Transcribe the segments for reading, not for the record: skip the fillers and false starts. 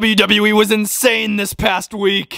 WWE was insane this past week.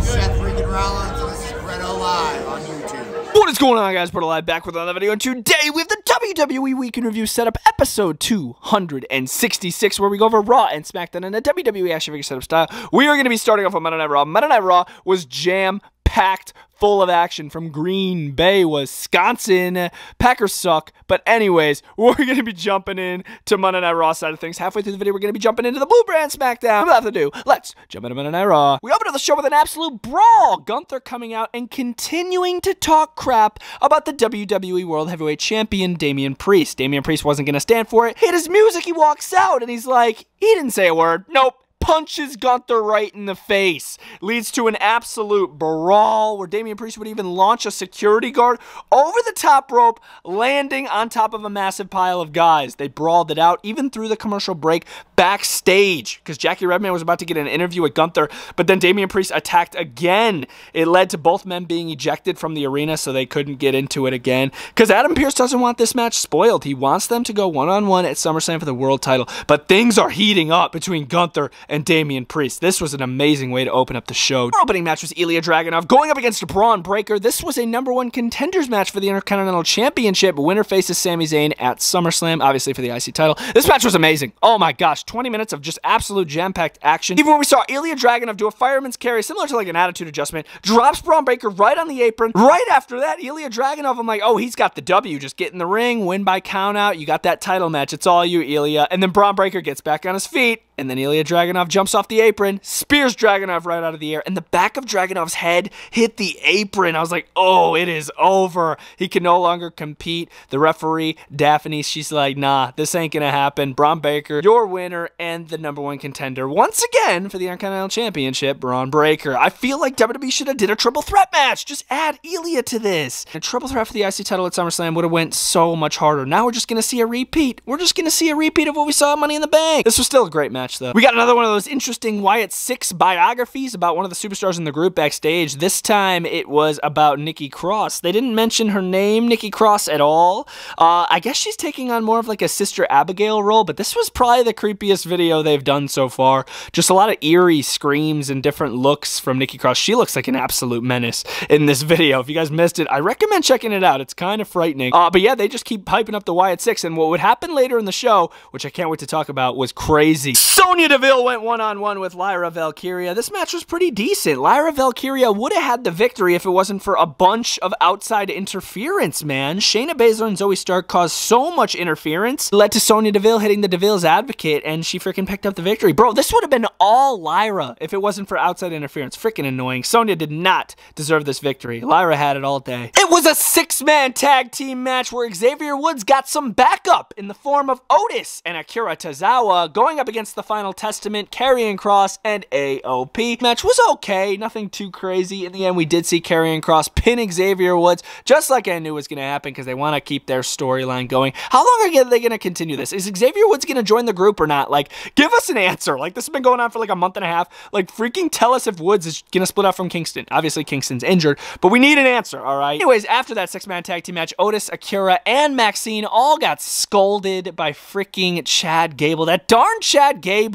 Seth freaking Rollins, and this is Bretto Live on YouTube. What is going on, guys? Bretto Live back with another video, and today we have the WWE Week in Review setup episode 266, where we go over Raw and SmackDown in a WWE action figure setup style. We are going to be starting off with Monday Night Raw. Monday Night Raw was jam-packed, full of action from Green Bay, Wisconsin. Packers suck, but anyways, we're going to be jumping in to Monday Night Raw side of things. Halfway through the video, we're going to be jumping into the Blue Brand SmackDown. Without ado, let's jump into Monday Night Raw. We open up the show with an absolute brawl. Gunther coming out and continuing to talk crap about the WWE World Heavyweight Champion, Damian Priest. Damian Priest wasn't going to stand for it. Hit his music, he walks out, and he's like, he didn't say a word. Nope. Punches Gunther right in the face. Leads to an absolute brawl where Damian Priest would even launch a security guard over the top rope, landing on top of a massive pile of guys. They brawled it out even through the commercial break backstage because Jackie Redman was about to get an interview with Gunther, but then Damian Priest attacked again. It led to both men being ejected from the arena, so they couldn't get into it again because Adam Pearce doesn't want this match spoiled. He wants them to go one-on-one at SummerSlam for the world title, but things are heating up between Gunther and Damian Priest. This was an amazing way to open up the show. Our opening match was Ilya Dragunov going up against Bron Breakker. This was a #1 contenders match for the Intercontinental Championship. Winner faces Sami Zayn at SummerSlam, obviously for the IC title. This match was amazing. Oh my gosh, 20 minutes of just absolute jam-packed action. Even when we saw Ilya Dragunov do a fireman's carry, similar to like an attitude adjustment, drops Bron Breakker right on the apron. Right after that, Ilya Dragunov, I'm like, oh, he's got the W. Just get in the ring, win by count out. You got that title match. It's all you, Ilya. And then Bron Breakker gets back on his feet, and then Ilya Dragunov jumps off the apron, spears Dragunov right out of the air, and the back of Dragunov's head hit the apron. I was like, oh, it is over. He can no longer compete. The referee, Daphne, she's like, nah, this ain't gonna happen. Bron Breakker, your winner and the #1 contender, once again, for the Intercontinental Championship, Bron Breakker. I feel like WWE should have did a triple threat match. Just add Ilya to this. A triple threat for the IC title at SummerSlam would have went so much harder. Now we're just gonna see a repeat. We're just gonna see a repeat of what we saw at Money in the Bank. This was still a great match, though. We got another one of those interesting Wyatt Six biographies about one of the superstars in the group backstage. This time it was about Nikki Cross. They didn't mention her name, Nikki Cross, at all. I guess she's taking on more of like a Sister Abigail role, but this was probably the creepiest video they've done so far. Just a lot of eerie screams and different looks from Nikki Cross. She looks like an absolute menace in this video. If you guys missed it, I recommend checking it out. It's kind of frightening. But yeah, they just keep hyping up the Wyatt Six, and what would happen later in the show, which I can't wait to talk about, was crazy. Sonya Deville went one-on-one with Lyra Valkyria. This match was pretty decent. Lyra Valkyria would have had the victory if it wasn't for a bunch of outside interference, man. Shayna Baszler and Zoe Stark caused so much interference. It led to Sonya Deville hitting the Deville's Advocate, and she freaking picked up the victory. Bro, this would have been all Lyra if it wasn't for outside interference. Freaking annoying. Sonya did not deserve this victory. Lyra had it all day. It was a six-man tag team match where Xavier Woods got some backup in the form of Otis and Akira Tozawa going up against the Final Testament, Karrion Kross, and AOP. Match was okay, nothing too crazy. In the end, we did see Karrion Kross pin Xavier Woods, just like I knew was going to happen because they want to keep their storyline going. How long are they going to continue this? Is Xavier Woods going to join the group or not? Like, give us an answer. Like, this has been going on for like a month and a half. Like, freaking tell us if Woods is going to split up from Kingston. Obviously, Kingston's injured, but we need an answer, all right? Anyways, after that six-man tag team match, Otis, Akira, and Maxine all got scolded by freaking Chad Gable. That darn Chad Gable.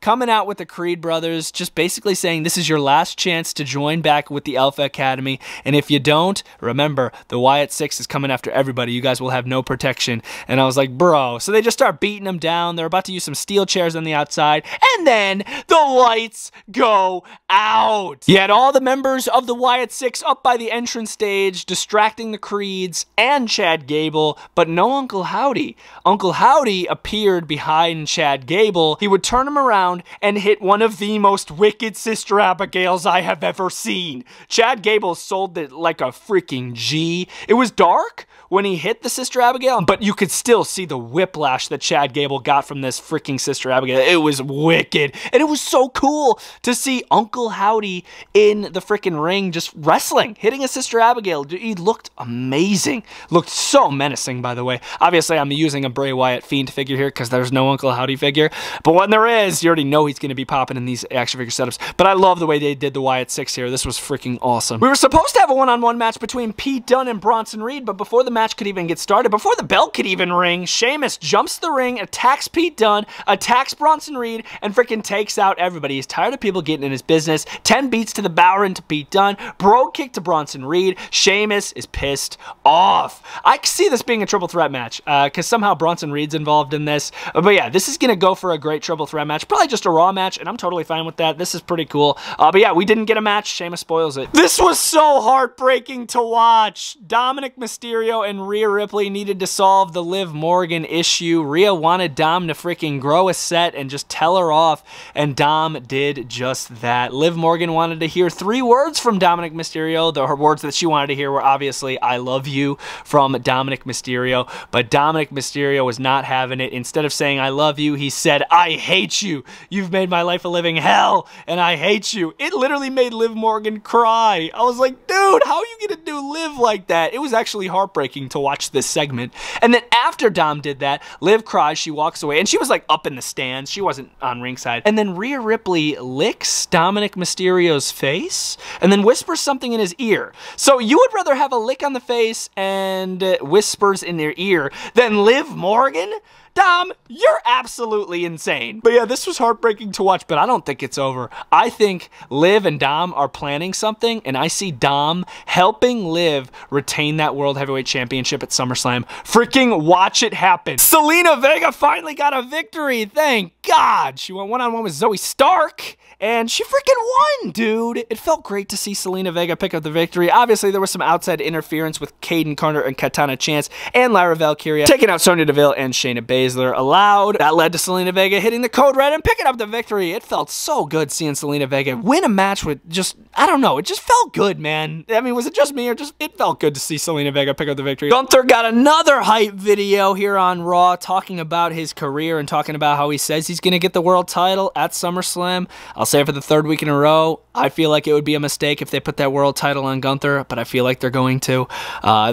Coming out with the Creed brothers, just basically saying this is your last chance to join back with the Alpha Academy, and if you don't, remember, the Wyatt Six is coming after everybody. You guys will have no protection. And I was like, bro. So they just start beating them down. They're about to use some steel chairs on the outside, and then the lights go out. You had all the members of the Wyatt Six up by the entrance stage, distracting the Creeds and Chad Gable, but no Uncle Howdy. Uncle Howdy appeared behind Chad Gable. He would turn him around and hit one of the most wicked Sister Abigails I have ever seen. Chad Gable sold it like a freaking G. It was dark when he hit the Sister Abigail, but you could still see the whiplash that Chad Gable got from this freaking Sister Abigail. It was wicked, and it was so cool to see Uncle Howdy in the freaking ring just wrestling, hitting a Sister Abigail. Dude, he looked amazing. Looked so menacing, by the way. Obviously, I'm using a Bray Wyatt Fiend figure here because there's no Uncle Howdy figure, but when there is, you already know he's going to be popping in these action figure setups. But I love the way they did the Wyatt Six here. This was freaking awesome. We were supposed to have a one-on-one match between Pete Dunne and Bronson Reed, but before the match could even get started, before the bell could even ring, Sheamus jumps the ring, attacks Pete Dunne, attacks Bronson Reed, and freaking takes out everybody. He's tired of people getting in his business. 10 beats to the Baron to Pete Dunne, bro kick to Bronson Reed. Sheamus is pissed off. I can see this being a triple threat match because somehow Bronson Reed's involved in this. But yeah, this is going to go for a great triple threat match. Probably just a Raw match, and I'm totally fine with that. This is pretty cool. But yeah, we didn't get a match. Sheamus spoils it. This was so heartbreaking to watch. Dominic Mysterio and Rhea Ripley needed to solve the Liv Morgan issue. Rhea wanted Dom to freaking grow a set and just tell her off, and Dom did just that. Liv Morgan wanted to hear 3 words from Dominic Mysterio. Her words that she wanted to hear were obviously, "I love you," from Dominic Mysterio, but Dominic Mysterio was not having it. Instead of saying, "I love you," he said, "I hate you. You've made my life a living hell, and I hate you." It literally made Liv Morgan cry. I was like, dude, how are you gonna do Liv like that? It was actually heartbreaking to watch this segment. And then after Dom did that, Liv cries, she walks away, and she was like up in the stands. She wasn't on ringside. And then Rhea Ripley licks Dominic Mysterio's face and then whispers something in his ear. So you would rather have a lick on the face and whispers in their ear than Liv Morgan? Dom, you're absolutely insane. But yeah, this was heartbreaking to watch, but I don't think it's over. I think Liv and Dom are planning something, and I see Dom helping Liv retain that World Heavyweight Championship at SummerSlam. Freaking watch it happen. Selena Vega finally got a victory. Thank God. She went one-on-one with Zoe Stark, and she freaking won, dude. It felt great to see Selena Vega pick up the victory. Obviously, there was some outside interference with Caden Carter and Katana Chance and Lyra Valkyria taking out Sonya Deville and Shayna Baszler. Allowed. That led to Selena Vega hitting the code red and picking up the victory. It felt so good seeing Selena Vega win a match with just, I don't know, it just felt good, man. I mean, was it just me or just, it felt good to see Selena Vega pick up the victory. Gunther got another hype video here on Raw talking about his career and talking about how he says he's going to get the world title at SummerSlam. I'll say it for the 3rd week in a row, I feel like it would be a mistake if they put that world title on Gunther, but I feel like they're going to.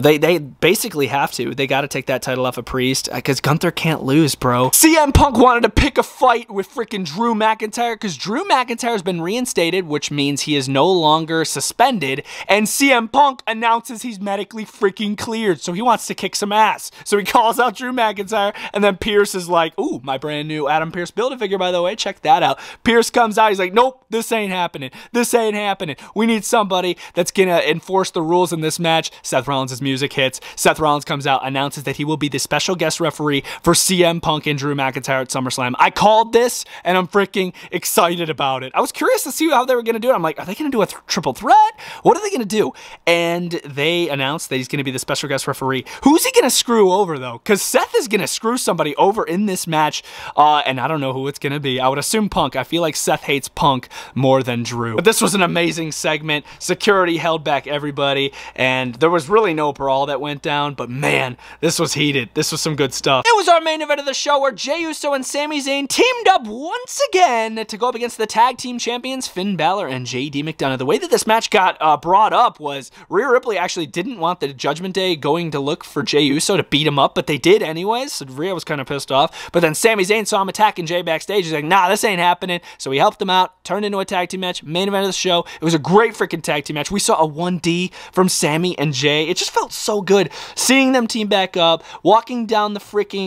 They basically have to. They got to take that title off of Priest because Gunther can't lose, bro. CM Punk wanted to pick a fight with freaking Drew McIntyre because Drew McIntyre has been reinstated, which means he is no longer suspended, and CM Punk announces he's medically freaking cleared, so he wants to kick some ass. So he calls out Drew McIntyre, and then Pearce is like, "Ooh, my brand new Adam Pearce Build-A-Figure, by the way, check that out." Pearce comes out, he's like, "Nope, this ain't happening. This ain't happening. We need somebody that's gonna enforce the rules in this match." Seth Rollins' music hits. Seth Rollins comes out, announces that he will be the special guest referee for CM Punk and Drew McIntyre at SummerSlam. I called this, and I'm freaking excited about it. I was curious to see how they were going to do it. I'm like, are they going to do a triple threat? What are they going to do? And they announced that he's going to be the special guest referee. Who's he going to screw over, though? Because Seth is going to screw somebody over in this match, and I don't know who it's going to be. I would assume Punk. I feel like Seth hates Punk more than Drew. But this was an amazing segment. Security held back everybody, and there was really no brawl that went down, but man, this was heated. This was some good stuff. It was our main event of the show where Jey Uso and Sami Zayn teamed up once again to go up against the tag team champions Finn Balor and JD McDonough. The way that this match got brought up was Rhea Ripley actually didn't want the Judgment Day going to look for Jey Uso to beat him up, but they did anyways, so Rhea was kind of pissed off. But then Sami Zayn saw him attacking Jey backstage. He's like, "Nah, this ain't happening." So he helped him out, turned into a tag team match, main event of the show. It was a great freaking tag team match. We saw a 1D from Sami and Jey. It just felt so good seeing them team back up, walking down the freaking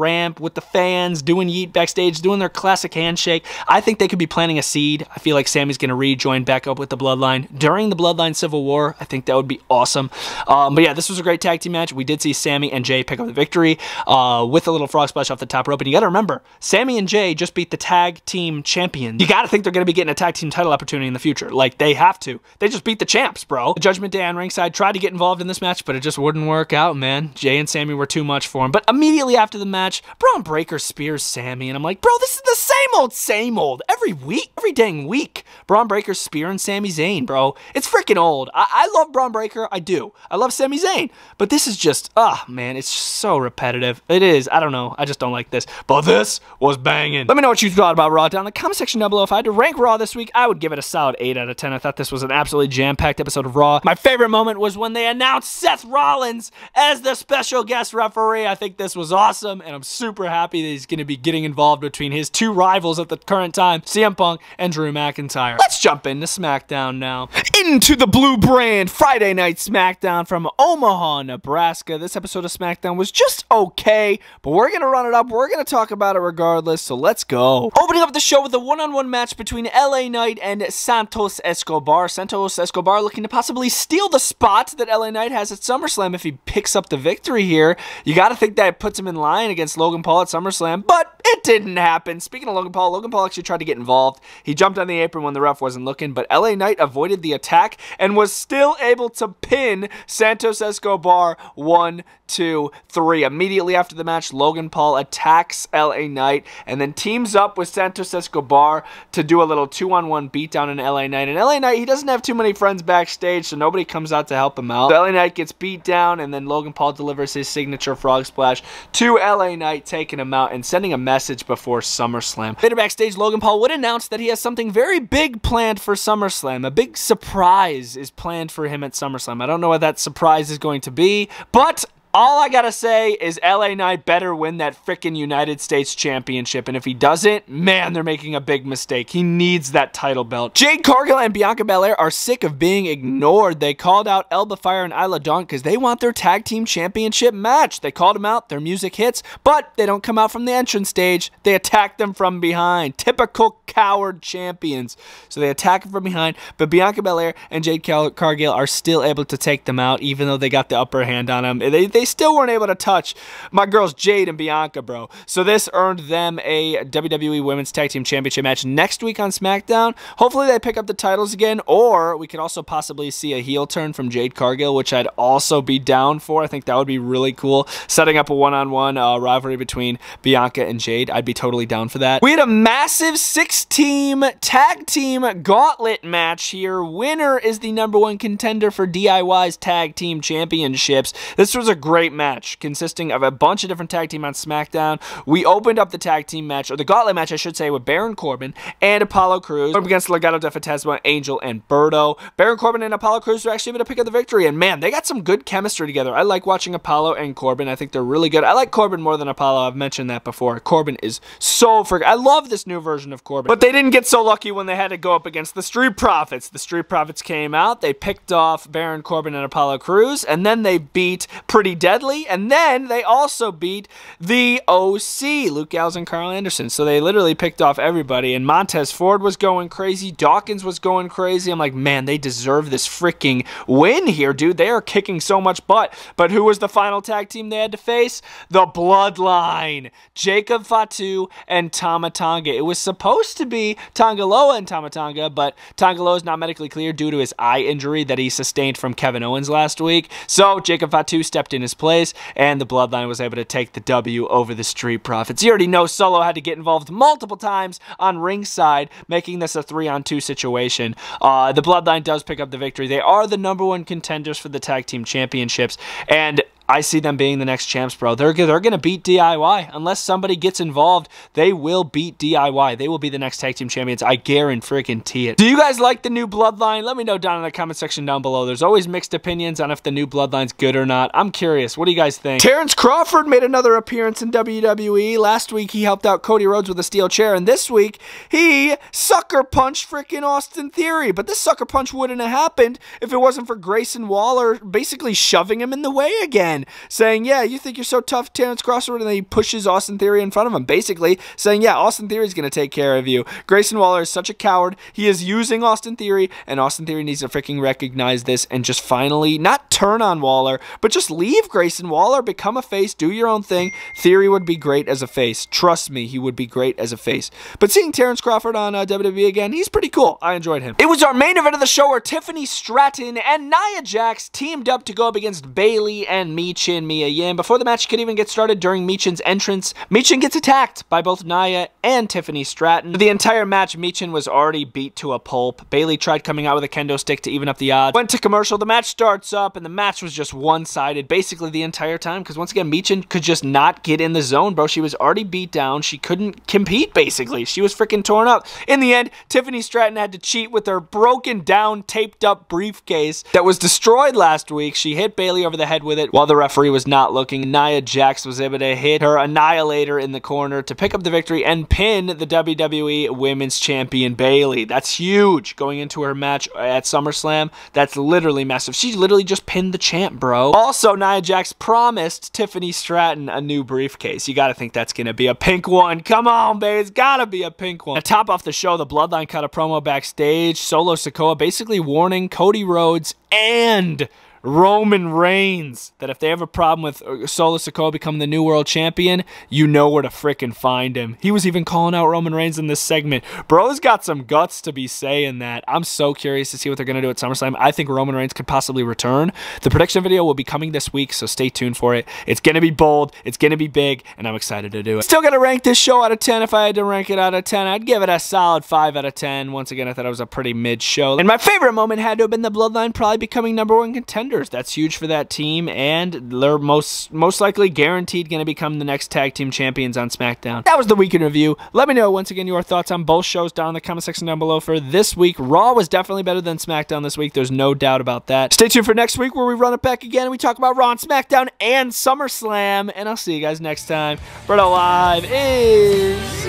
ramp with the fans, doing yeet backstage, doing their classic handshake. I think they could be planting a seed. I feel like Sami's going to rejoin back up with the Bloodline during the Bloodline Civil War. I think that would be awesome. But yeah, this was a great tag team match. We did see Sami and Jey pick up the victory with a little frog splash off the top rope. And you got to remember, Sami and Jey just beat the tag team champions. You got to think they're going to be getting a tag team title opportunity in the future. Like, they have to. They just beat the champs, bro. The Judgment Day on ringside tried to get involved in this match, but it just wouldn't work out, man. Jey and Sami were too much for him. But immediately after the match, Bron Breakker spears Sami, and I'm like, bro, this is the same old, every week, every dang week. Bron Breakker spearing Sami Zayn, bro. It's freaking old. I love Bron Breakker, I do. I love Sami Zayn, but this is just, man, it's so repetitive. It is, I don't know, I just don't like this, but this was banging. Let me know what you thought about Raw down in the comment section down below. If I had to rank Raw this week, I would give it a solid 8 out of 10. I thought this was an absolutely jam-packed episode of Raw. My favorite moment was when they announced Seth Rollins as the special guest referee. I think this was awesome, and I'm super happy that he's going to be getting involved between his two rivals at the current time, CM Punk and Drew McIntyre. Let's jump into SmackDown now. Into the blue brand, Friday Night SmackDown from Omaha, Nebraska. This episode of SmackDown was just okay, but we're going to run it up. We're going to talk about it regardless, so let's go. Opening up the show with a one-on-one match between LA Knight and Santos Escobar. Santos Escobar looking to possibly steal the spot that LA Knight has at SummerSlam if he picks up the victory here. You got to think that puts him in line against Logan Paul at SummerSlam, but it didn't happen. Speaking of Logan Paul actually tried to get involved. He jumped on the apron when the ref wasn't looking, but LA Knight avoided the attack and was still able to pin Santos Escobar 1, 2, 3. Immediately after the match, Logan Paul attacks LA Knight and then teams up with Santos Escobar to do a little 2-on-1 beatdown in LA Knight. And LA Knight, he doesn't have too many friends backstage, so nobody comes out to help him out. So LA Knight gets beat down, and then Logan Paul delivers his signature frog splash to LA Knight, taking him out and sending a message before SummerSlam. Later backstage, Logan Paul would announce that he has something very big planned for SummerSlam. A big surprise is planned for him at SummerSlam. I don't know what that surprise is going to be, but all I gotta say is LA Knight better win that frickin' United States Championship, and if he doesn't, man, they're making a big mistake. He needs that title belt. Jade Cargill and Bianca Belair are sick of being ignored. They called out Elba Fire and Isla Dawn because they want their tag team championship match. They called them out, their music hits, but they don't come out from the entrance stage. They attack them from behind. Typical coward champions. So they attack them from behind, but Bianca Belair and Jade Cargill are still able to take them out, even though they got the upper hand on them. They still weren't able to touch my girls Jade and Bianca, bro. So this earned them a WWE Women's Tag Team Championship match next week on SmackDown. Hopefully they pick up the titles again, or we could also possibly see a heel turn from Jade Cargill, which I'd also be down for. I think that would be really cool. Setting up a one-on-one rivalry between Bianca and Jade, I'd be totally down for that. We had a massive 6-team tag team gauntlet match here. Winner is the #1 contender for DIY's Tag Team Championships. This was a great match consisting of a bunch of different tag team on SmackDown. We opened up the tag team match, or the gauntlet match, I should say, with Baron Corbin and Apollo Cruz against Legado de Fantasma, Angel, and Birdo. Baron Corbin and Apollo Cruz are actually able to pick up the victory, and man, they got some good chemistry together. I like watching Apollo and Corbin. I think they're really good. I like Corbin more than Apollo. I've mentioned that before. Corbin is so freaking... I love this new version of Corbin, but they didn't get so lucky when they had to go up against the Street Profits. The Street Profits came out. They picked off Baron Corbin and Apollo Cruz, and then they beat Pretty Deadly, and then they also beat the OC, Luke Gallows and Carl Anderson. So they literally picked off everybody, and Montez Ford was going crazy, Dawkins was going crazy. I'm like, man, they deserve this freaking win here, dude. They are kicking so much butt. But who was the final tag team they had to face? The Bloodline, Jacob Fatu and Tama Tonga. It was supposed to be Tonga Loa and Tama Tonga, but Tonga Loa is not medically cleared due to his eye injury that he sustained from Kevin Owens last week. So Jacob Fatu stepped in his place, and the Bloodline was able to take the W over the Street Profits. You already know Solo had to get involved multiple times on ringside, making this a 3-on-2 situation. The Bloodline does pick up the victory. They are the #1 contenders for the Tag Team Championships, and I see them being the next champs, bro. They're going to beat DIY. Unless somebody gets involved, they will beat DIY. They will be the next tag team champions. I guarantee it. Do you guys like the new Bloodline? Let me know down in the comment section down below. There's always mixed opinions on if the new Bloodline's good or not. I'm curious. What do you guys think? Terrence Crawford made another appearance in WWE. Last week, he helped out Cody Rhodes with a steel chair, and this week, he sucker punched freaking Austin Theory. But this sucker punch wouldn't have happened if it wasn't for Grayson Waller basically shoving him in the way again, saying, yeah, you think you're so tough, Terrence Crawford, and then he pushes Austin Theory in front of him, basically saying, yeah, Austin Theory's going to take care of you. Grayson Waller is such a coward. He is using Austin Theory, and Austin Theory needs to freaking recognize this and just finally not turn on Waller, but just leave Grayson Waller, become a face, do your own thing. Theory would be great as a face. Trust me, he would be great as a face. But seeing Terrence Crawford on WWE again, he's pretty cool. I enjoyed him. It was our main event of the show where Tiffany Stratton and Nia Jax teamed up to go up against Bayley and Mia-chin, Mia Yim. Before the match could even get started, during Mia-chin's entrance, Mia-chin gets attacked by both Nia and Tiffany Stratton. For the entire match, Mia-chin was already beat to a pulp. Bayley tried coming out with a kendo stick to even up the odds. Went to commercial, the match starts up, and the match was just one-sided basically the entire time, because once again, Mia-chin could just not get in the zone, bro. She was already beat down. She couldn't compete, basically. She was freaking torn up. In the end, Tiffany Stratton had to cheat with her broken down, taped up briefcase that was destroyed last week. She hit Bayley over the head with it while the referee was not looking. Nia Jax was able to hit her Annihilator in the corner to pick up the victory and pin the WWE Women's Champion Bayley. That's huge going into her match at SummerSlam. That's literally massive. She literally just pinned the champ, bro. Also, Nia Jax promised Tiffany Stratton a new briefcase. You gotta think that's gonna be a pink one. Come on, babe. It's gotta be a pink one. To top off the show, the Bloodline cut a promo backstage. Solo Sikoa basically warning Cody Rhodes and Roman Reigns that if they have a problem with Solo Sikoa becoming the new world champion, you know where to frickin' find him. He was even calling out Roman Reigns in this segment. Bro's got some guts to be saying that. I'm so curious to see what they're gonna do at SummerSlam. I think Roman Reigns could possibly return. The prediction video will be coming this week, so stay tuned for it. It's gonna be bold, it's gonna be big, and I'm excited to do it. Still gonna rank this show out of 10. If I had to rank it out of 10, I'd give it a solid 5 out of 10. Once again, I thought it was a pretty mid show. And my favorite moment had to have been the Bloodline probably becoming #1 contender. That's huge for that team, and they're most likely guaranteed going to become the next tag team champions on SmackDown. That was the week in review. Let me know once again your thoughts on both shows down in the comment section down below. For this week, Raw was definitely better than SmackDown this week. There's no doubt about that. Stay tuned for next week where we run it back again and we talk about Raw and SmackDown and SummerSlam, and I'll see you guys next time. Bro Live is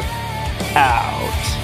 out.